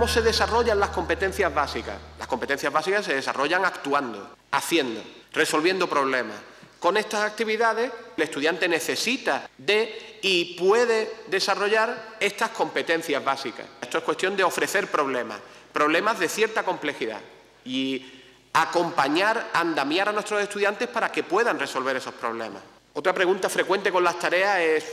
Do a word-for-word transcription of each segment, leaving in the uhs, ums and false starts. ¿Cómo se desarrollan las competencias básicas? Las competencias básicas se desarrollan actuando, haciendo, resolviendo problemas. Con estas actividades, el estudiante necesita de y puede desarrollar estas competencias básicas. Esto es cuestión de ofrecer problemas, problemas de cierta complejidad y acompañar, andamiar a nuestros estudiantes para que puedan resolver esos problemas. Otra pregunta frecuente con las tareas es,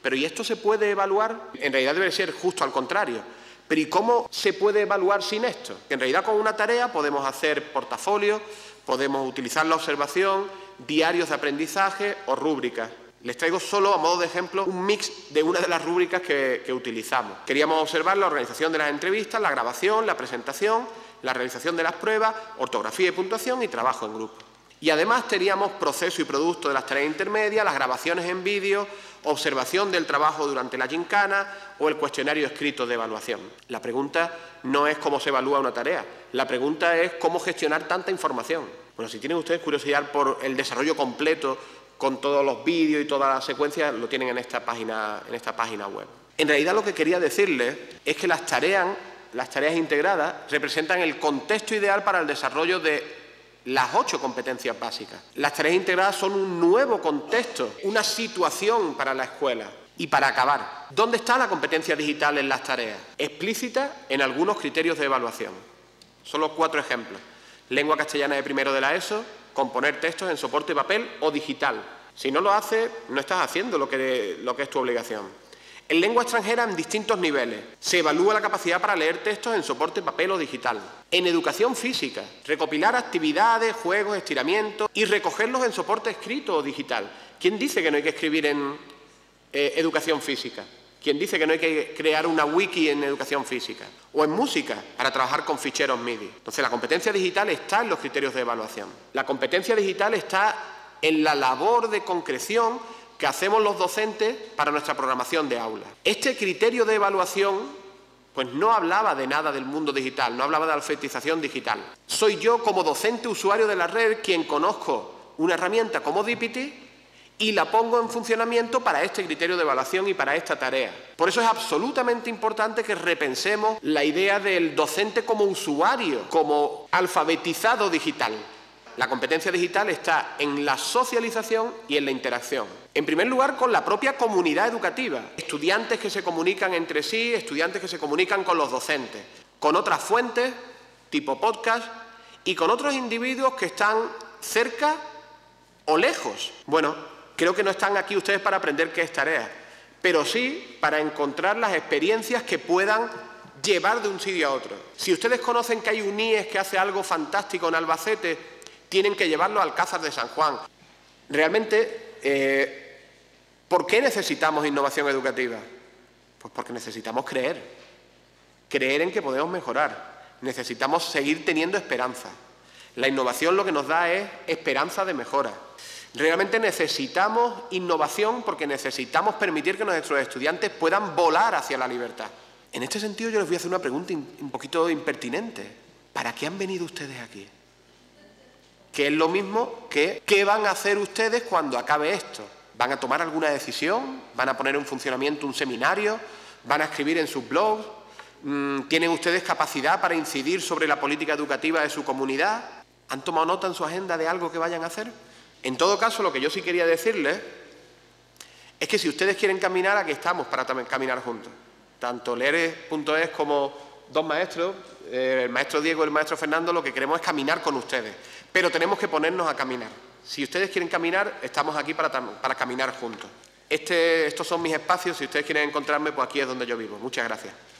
¿pero y esto se puede evaluar? En realidad debe ser justo al contrario. ¿Pero y cómo se puede evaluar sin esto? En realidad con una tarea podemos hacer portafolios, podemos utilizar la observación, diarios de aprendizaje o rúbricas. Les traigo solo, a modo de ejemplo, un mix de una de las rúbricas que, que utilizamos. Queríamos observar la organización de las entrevistas, la grabación, la presentación, la realización de las pruebas, ortografía y puntuación y trabajo en grupo. Y además teníamos proceso y producto de las tareas intermedias, las grabaciones en vídeo, observación del trabajo durante la gincana o el cuestionario escrito de evaluación. La pregunta no es cómo se evalúa una tarea, la pregunta es cómo gestionar tanta información. Bueno, si tienen ustedes curiosidad por el desarrollo completo con todos los vídeos y todas las secuencias, lo tienen en esta página, en esta página web. En realidad lo que quería decirles es que las tareas, las tareas integradas representan el contexto ideal para el desarrollo de las ocho competencias básicas. Las tareas integradas son un nuevo contexto, una situación para la escuela. Y para acabar, ¿dónde está la competencia digital en las tareas? Explícita en algunos criterios de evaluación. Solo cuatro ejemplos. Lengua castellana de primero de la E S O, componer textos en soporte papel o digital. Si no lo haces, no estás haciendo lo que, lo que es tu obligación. En lengua extranjera en distintos niveles. Se evalúa la capacidad para leer textos en soporte papel o digital. En educación física, recopilar actividades, juegos, estiramientos y recogerlos en soporte escrito o digital. ¿Quién dice que no hay que escribir en eh, educación física? ¿Quién dice que no hay que crear una wiki en educación física? O en música, para trabajar con ficheros MIDI. Entonces, la competencia digital está en los criterios de evaluación. La competencia digital está en la labor de concreción que hacemos los docentes para nuestra programación de aulas. Este criterio de evaluación, pues no hablaba de nada del mundo digital, no hablaba de alfabetización digital. Soy yo, como docente usuario de la red, quien conozco una herramienta como D P T y la pongo en funcionamiento para este criterio de evaluación y para esta tarea. Por eso es absolutamente importante que repensemos la idea del docente como usuario, como alfabetizado digital. La competencia digital está en la socialización y en la interacción. En primer lugar, con la propia comunidad educativa. Estudiantes que se comunican entre sí, estudiantes que se comunican con los docentes, con otras fuentes, tipo podcast, y con otros individuos que están cerca o lejos. Bueno, creo que no están aquí ustedes para aprender qué es tarea, pero sí para encontrar las experiencias que puedan llevar de un sitio a otro. Si ustedes conocen que hay un I E S que hace algo fantástico en Albacete, tienen que llevarlo al Alcázar de San Juan. Realmente, eh, ¿por qué necesitamos innovación educativa? Pues porque necesitamos creer. Creer en que podemos mejorar. Necesitamos seguir teniendo esperanza. La innovación lo que nos da es esperanza de mejora. Realmente necesitamos innovación porque necesitamos permitir que nuestros estudiantes puedan volar hacia la libertad. En este sentido, yo les voy a hacer una pregunta un poquito impertinente. ¿Para qué han venido ustedes aquí? Que es lo mismo que ¿qué van a hacer ustedes cuando acabe esto? ¿Van a tomar alguna decisión? ¿Van a poner en funcionamiento un seminario? ¿Van a escribir en sus blogs? ¿Tienen ustedes capacidad para incidir sobre la política educativa de su comunidad? ¿Han tomado nota en su agenda de algo que vayan a hacer? En todo caso, lo que yo sí quería decirles es que si ustedes quieren caminar, aquí estamos para caminar juntos. Tanto Leeres punto es como dos maestros, el maestro Diego y el maestro Fernando, lo que queremos es caminar con ustedes, pero tenemos que ponernos a caminar. Si ustedes quieren caminar, estamos aquí para, para caminar juntos. Este, estos son mis espacios, si ustedes quieren encontrarme, pues aquí es donde yo vivo. Muchas gracias.